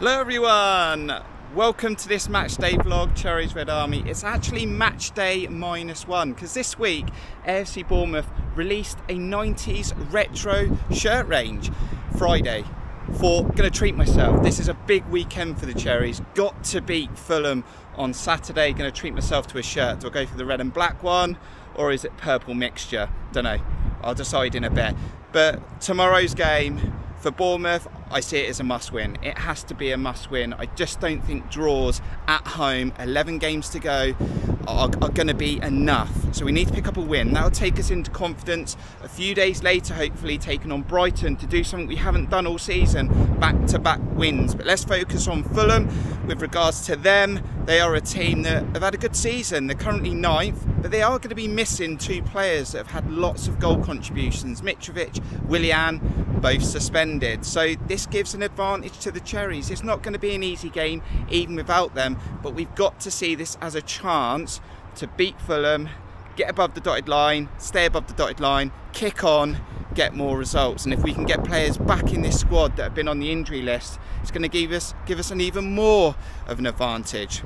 Hello everyone, welcome to this match day vlog, Cherries Red Army. It's actually match day -1 because this week AFC Bournemouth released a 90s retro shirt range Friday. Gonna treat myself. This is a big weekend for the Cherries. Got to beat Fulham on Saturday. Gonna treat myself to a shirt. Do I go for the red and black one or is it purple mixture? Don't know. I'll decide in a bit. But tomorrow's game for Bournemouth, I see it as a must-win. It has to be a must-win. I just don't think draws at home, 11 games to go, are going to be enough. So we need to pick up a win. That'll take us into confidence. A few days later, hopefully, taking on Brighton to do something we haven't done all season, back-to-back wins. But let's focus on Fulham with regards to them. They are a team that have had a good season. They're currently 9th, but they are going to be missing two players that have had lots of goal contributions. Mitrovic, Willian, both suspended, so this gives an advantage to the Cherries. It's not going to be an easy game even without them, but we've got to see this as a chance to beat Fulham, get above the dotted line, stay above the dotted line, kick on, get more results. And if we can get players back in this squad that have been on the injury list, it's going to give us an even more of an advantage.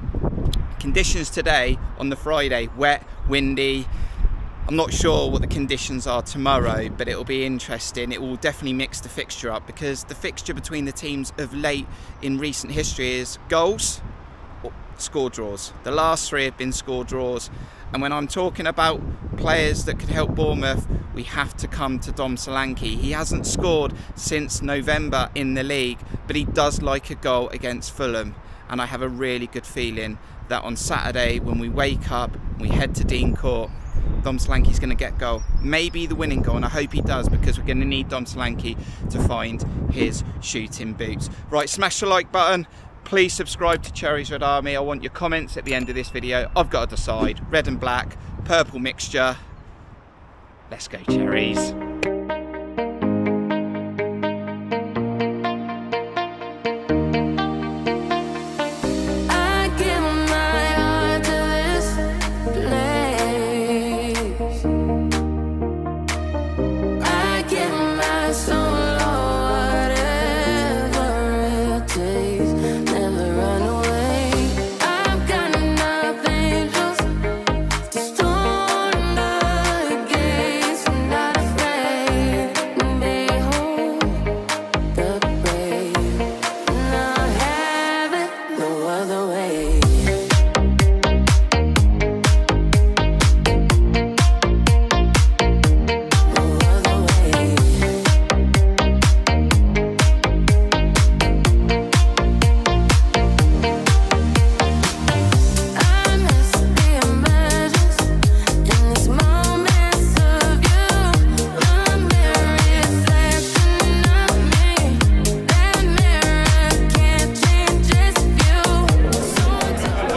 Conditions today on the Friday, wet, windy. I'm not sure what the conditions are tomorrow, but it'll be interesting. It will definitely mix the fixture up because the fixture between the teams of late in recent history is goals or score draws. The last three have been score draws. And when I'm talking about players that could help Bournemouth, we have to come to Dom Solanke. He hasn't scored since November in the league, but he does like a goal against Fulham. And I have a really good feeling that on Saturday, when we wake up, we head to Dean Court, Dom Solanke's going to get goal, maybe the winning goal, and I hope he does, because we're going to need Dom Solanke to find his shooting boots. Right, smash the like button, please subscribe to Cherries Red Army. I want your comments at the end of this video. I've got to decide, red and black, purple mixture. Let's go Cherries.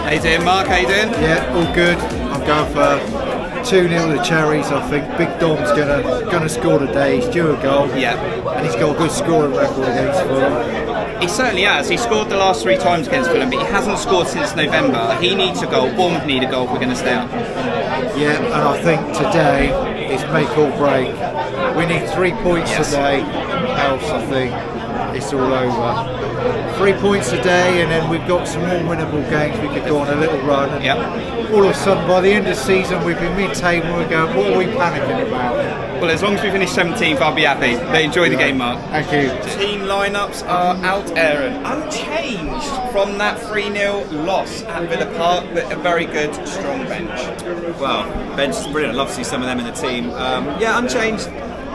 How you doing, Mark? How you doing? Yeah, all good. I'm going for 2-0 to Cherries, I think. Big Dom's gonna score today. He's due a goal. Yeah. And he's got a good scoring record against Fulham. He certainly has. He scored the last three times against Fulham, but he hasn't scored since November. He needs a goal. Bournemouth need a goal if we're gonna stay up. Yeah, and I think today is make or break. We need 3 points today. Else, I think it's all over. 3 points today, and then we've got some more winnable games. We could go on a little run. And all of a sudden, by the end of the season, we've been mid-table. We're going, what are we panicking about? Well, as long as we finish 17th, I'll be happy. They enjoy the game, Mark. Thank you. Team lineups are out, Aaron. Unchanged from that 3-0 loss at Villa Park, but a very good, strong bench. Well, bench is brilliant. I'd love to see some of them in the team. Yeah, unchanged.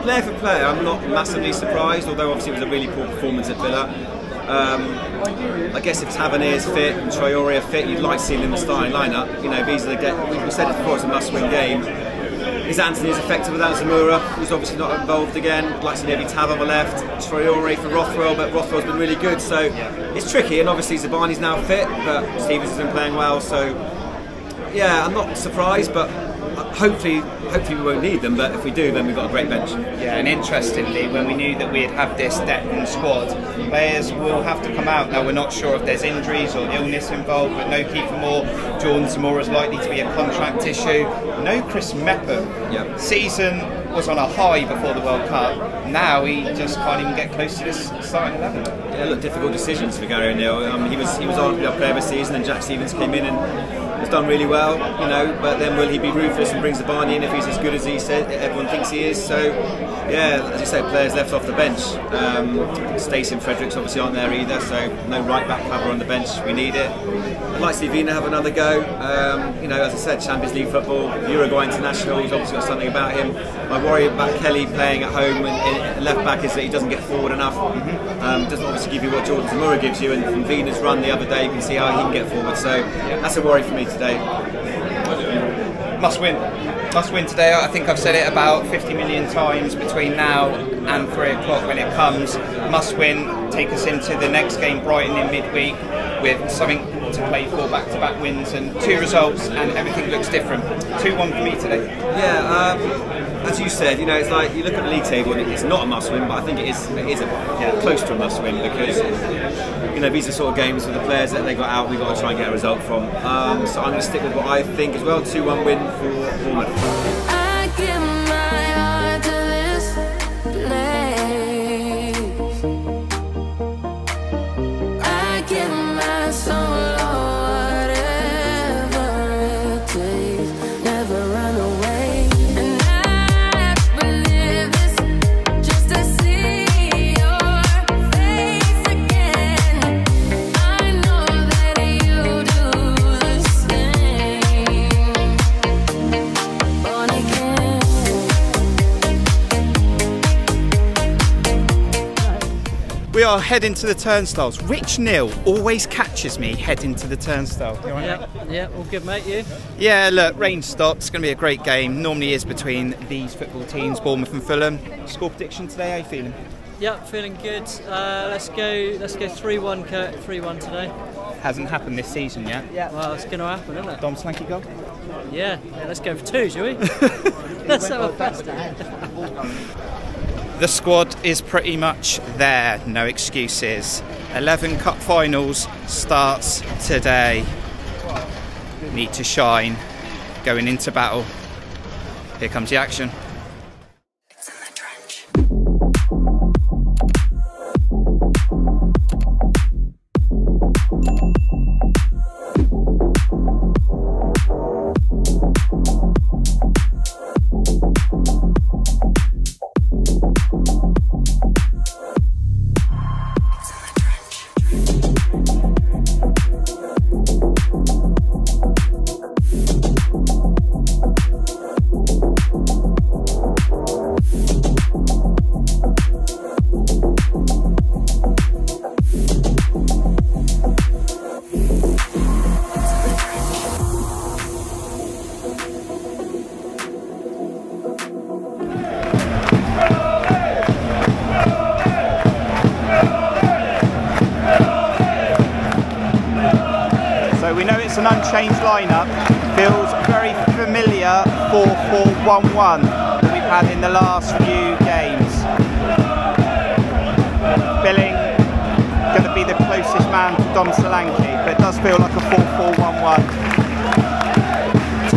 Player for player, I'm not massively surprised, although obviously it was a really poor performance at Villa. I guess if Tavernier's fit and Traore are fit, you'd like to see him in the starting lineup. You know, these are the we said it before, it's a must-win game. Is Anthony's effective without Zemura, who's obviously not involved again? I'd like to see maybe Tav on the left, Traore for Rothwell, but Rothwell's been really good, so it's tricky. And obviously Zabani's now fit, but Stevens has been playing well, so yeah, I'm not surprised, but hopefully we won't need them, but if we do, then we've got a great bench. Yeah, and interestingly, when we knew that we'd have this depth in squad, players will have to come out. Now, we're not sure if there's injuries or illness involved, but no Kiefer Moore. Jordan Tamura is likely to be a contract issue. No Chris Mepham. Season was on a high before the World Cup. Now he just can't even get close to this starting 11. Yeah, look, difficult decisions for Gary O'Neill. He was arguably our player of the season, and Jack Stevens came in and has done really well, you know, but then will he be ruthless and brings the Barney in if he's as good as he said everyone thinks he is? So yeah, as you say, players left off the bench. Stacey and Fredericks obviously aren't there either, so no right back cover on the bench. We need it. I'd like to see Vina have another go. You know, as I said, Champions League football, Uruguay international, he's obviously got something about him. My worry about Kelly playing at home and left back is that he doesn't get forward enough. Doesn't obviously give you what Jordan Tamura gives you, and from Vina's run the other day you can see how he can get forward, so that's a worry for me today. Must win today. I think I've said it about 50 million times between now and 3 o'clock when it comes. Must win, take us into the next game, Brighton in midweek, with something to play for, back-to-back wins and two results, and everything looks different. 2-1 for me today. Yeah. As you said, you know, it's like you look at the league table and it's not a must-win, but I think it is close to a must-win, because you know, these are the sort of games with the players that they got out, we've got to try and get a result from. So I'm going to stick with what I think as well. 2-1 win for Bournemouth. We are heading to the turnstiles. Rich Neil always catches me heading to the turnstile. Yeah, all good, mate, you? Yeah, look, rain stops. It's going to be a great game. Normally is between these football teams, Bournemouth and Fulham. Score prediction today, how are you feeling? Yeah, feeling good. Let's go 3-1, Kurt, 3-1 today. Hasn't happened this season yet. Yeah, well, it's going to happen, isn't it? Dom Solanke goal? Yeah, let's go for two, shall we? Let's have a pass down. The squad is pretty much there, no excuses. 11 cup finals starts today. Need to shine, going into battle. Here comes the action. An unchanged lineup feels very familiar. 4-4-1-1 that we've had in the last few games. Billing going to be the closest man to Dom Solanke, but it does feel like a 4-4-1-1.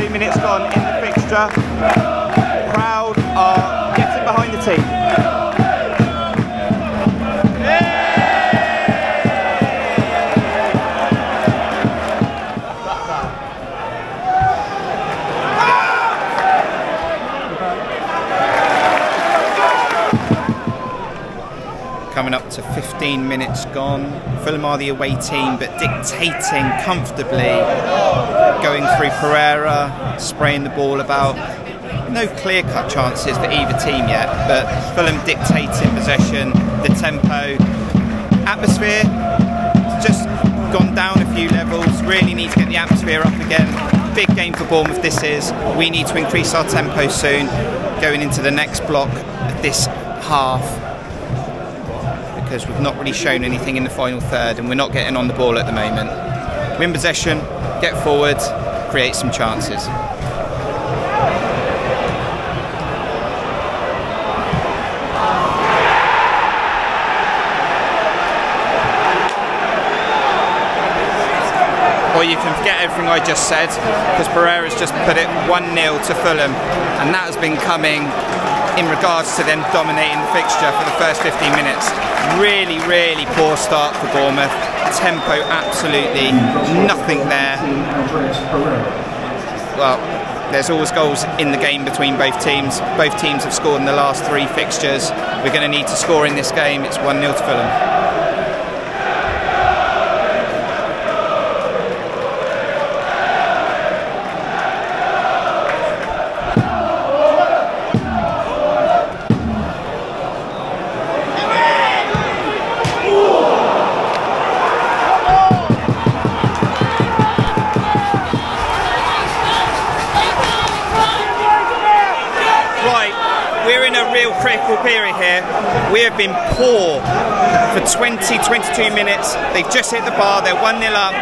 2 minutes gone in the fixture. Crowd are getting behind the team. Coming up to 15 minutes gone. Fulham are the away team, but dictating comfortably. Going through Pereira, spraying the ball about. No clear-cut chances for either team yet, but Fulham dictating possession, the tempo. Atmosphere, just gone down a few levels. Really need to get the atmosphere up again. Big game for Bournemouth this is. We need to increase our tempo soon. Going into the next block of this half, because we've not really shown anything in the final third and we're not getting on the ball at the moment. Win possession, get forward, create some chances. Or you can forget everything I just said, because Pereira's just put it 1-0 to Fulham, and that has been coming in regards to them dominating the fixture for the first 15 minutes. Really, really poor start for Bournemouth. Tempo, absolutely nothing there. Well, there's always goals in the game between both teams. Both teams have scored in the last three fixtures. We're going to need to score in this game. It's 1-0 to Fulham. Period here. We have been poor for 22 minutes. They've just hit the bar. They're 1-0 up.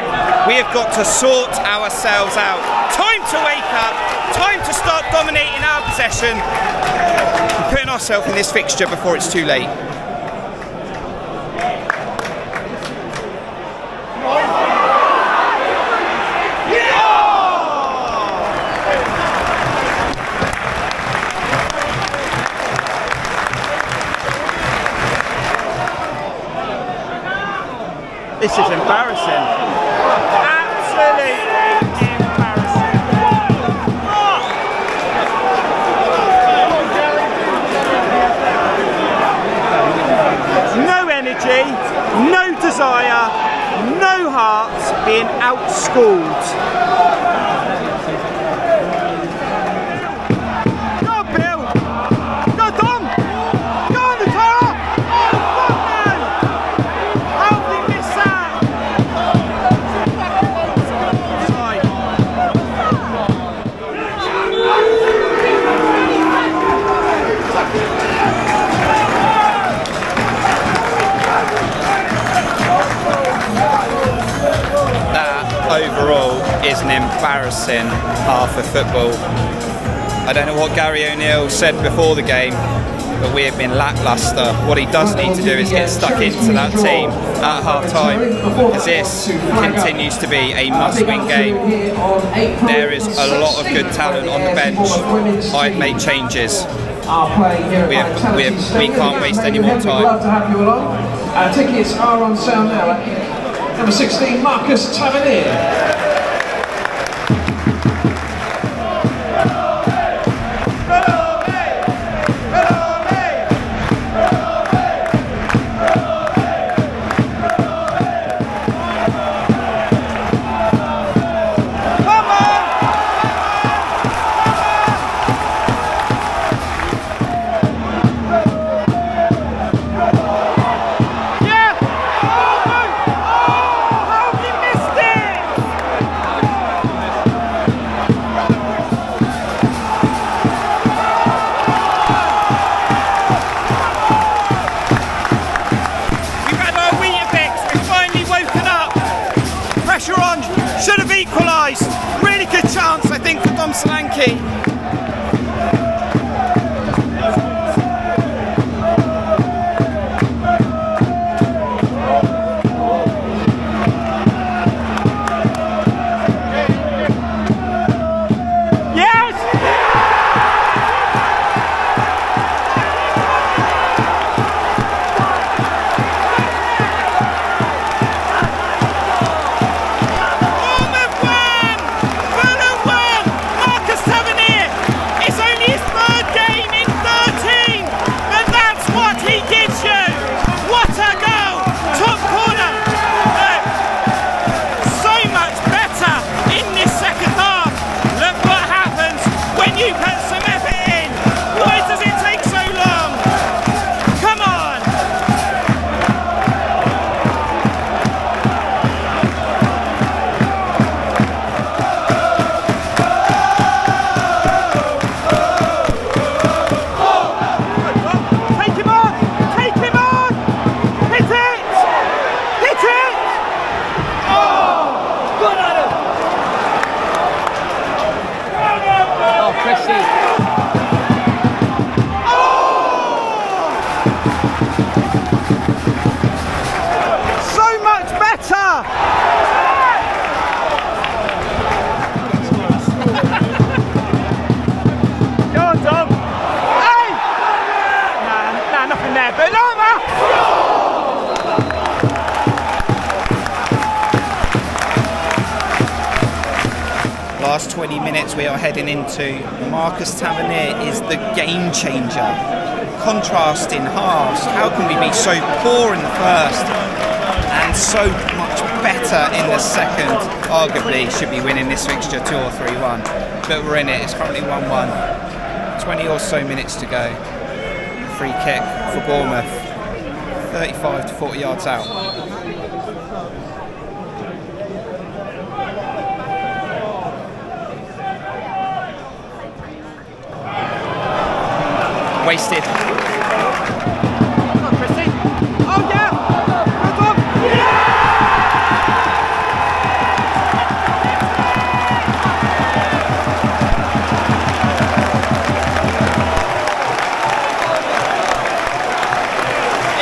We have got to sort ourselves out. Time to wake up. Time to start dominating our possession. We're putting ourselves in this fixture before it's too late. This is embarrassing. Absolutely embarrassing. No energy, no desire, no heart, being outschooled. Go Bill! Go Dom! Go on the Tara! Overall is an embarrassing half of football. I don't know what Gary O'Neill said before the game, but we have been lackluster. What he does need to do is get stuck into that team at half time, as this continues to be a must-win game. There is a lot of good talent on the bench. I've made changes. We can't waste any more time. Tickets are on sale now. Number 16, Marcus Tavernier. Solanke. Yes! Bournemouth won! Marcus Tavernier last 20 minutes we are heading into, Marcus Tavernier is the game changer. Contrast in halves, how can we be so poor in the first and so much better in the second? Arguably should be winning this fixture 2 or 3-1, but we're in it, it's currently 1-1. 20 or so minutes to go. Free kick for Bournemouth, 35 to 40 yards out. Wasted. Come on, Christie. Oh yeah! Come on! Yeah!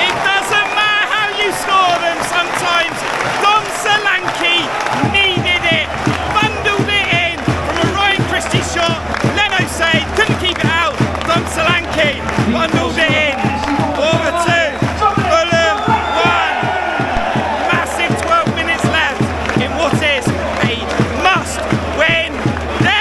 It doesn't matter how you score them sometimes. Dom Solanke needed it, bundled it in from a Ryan Christie shot. Leno saved, couldn't keep it out. Dom Solanke bundled it in. Over two. Fulham 1. Massive 12 minutes left in what is a must-win day.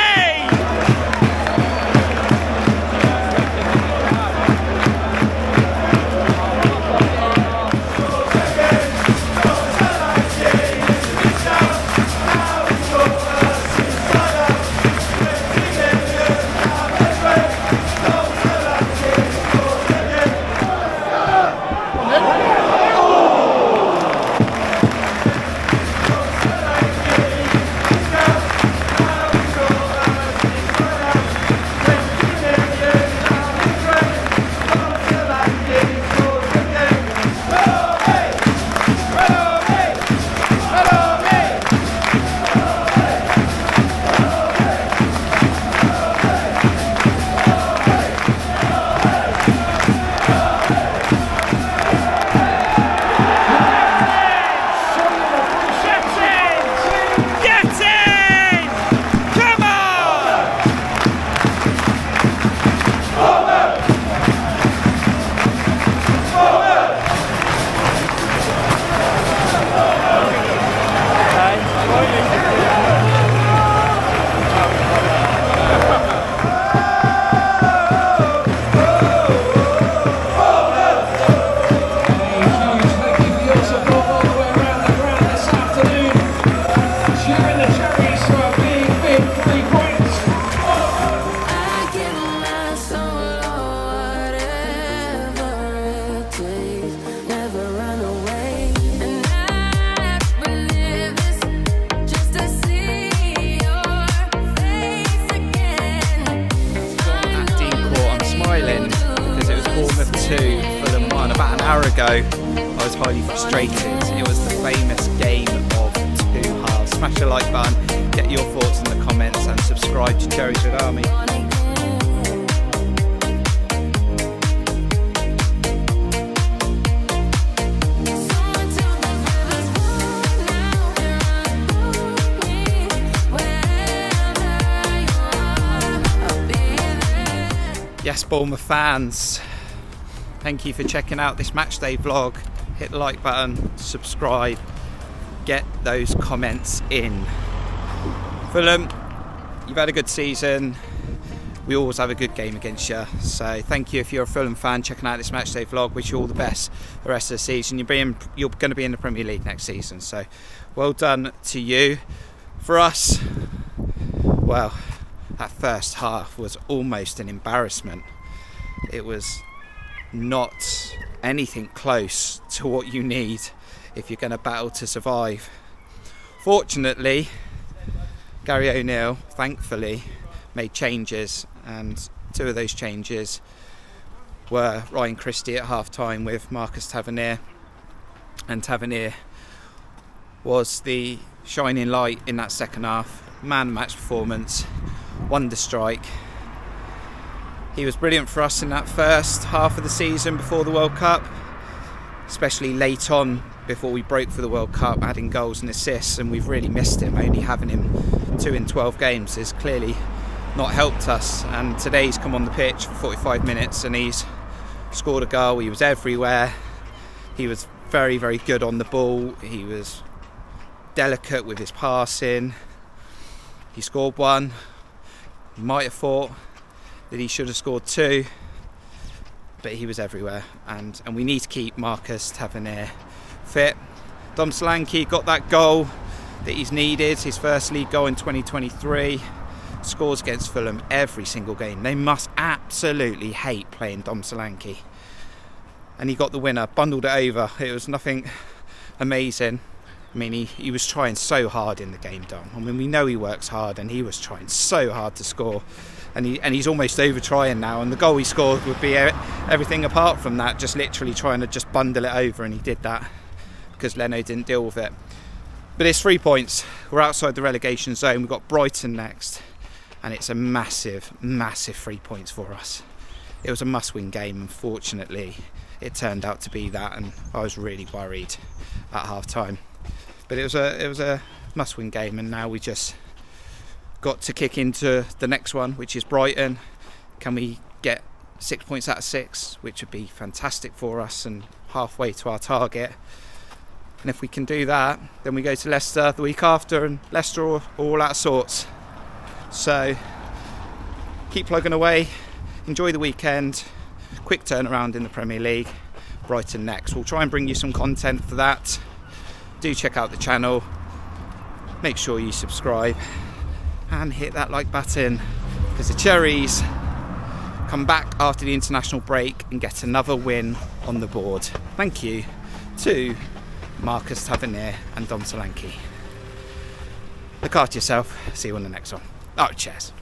Cherries Red Army. Yes, Bournemouth fans, thank you for checking out this matchday vlog. Hit the like button, subscribe, get those comments in. Fulham, you've had a good season. We always have a good game against you. So thank you if you're a Fulham fan checking out this matchday vlog. Wish you all the best the rest of the season. You're going to be in the Premier League next season. So well done to you. For us, well, that first half was almost an embarrassment. It was not anything close to what you need if you're going to battle to survive. Fortunately, Gary O'Neill, thankfully, made changes, and 2 of those changes were Ryan Christie at half-time with Marcus Tavernier, and Tavernier was the shining light in that second half. Man-match performance, wonder strike. He was brilliant for us in that first half of the season before the World Cup, especially late on before we broke for the World Cup, adding goals and assists, and we've really missed him. Only having him 2 in 12 games has clearly not helped us, and today he's come on the pitch for 45 minutes and he's scored a goal. He was everywhere. He was very, very good on the ball. He was delicate with his passing. He scored one. You might have thought that he should have scored two, but he was everywhere. And we need to keep Marcus Tavernier fit. Dom Solanke got that goal that he's needed, his first league goal in 2023. Scores against Fulham every single game. They must absolutely hate playing Dom Solanke. And he got the winner, bundled it over. It was nothing amazing. I mean, he was trying so hard in the game, Dom. I mean, we know he works hard, and he was trying so hard to score. And he's almost over-trying now, and the goal he scored would be everything apart from that, just literally trying to just bundle it over, and he did that because Leno didn't deal with it. But it's 3 points. We're outside the relegation zone. We've got Brighton next, and it's a massive, massive 3 points for us. It was a must-win game. Unfortunately, it turned out to be that, and I was really worried at half-time. But it was a must-win game, and now we just got to kick into the next one, which is Brighton. Can we get 6 points out of six, which would be fantastic for us and halfway to our target. And if we can do that, then we go to Leicester the week after, and Leicester are all out of sorts. So keep plugging away, enjoy the weekend. Quick turnaround in the Premier League. Brighton next. We'll try and bring you some content for that. Do check out the channel, make sure you subscribe and hit that like button, because the Cherries come back after the international break and get another win on the board. Thank you to Marcus Tavernier and Dom Solanke. Look after yourself, see you on the next one. Oh, cheers.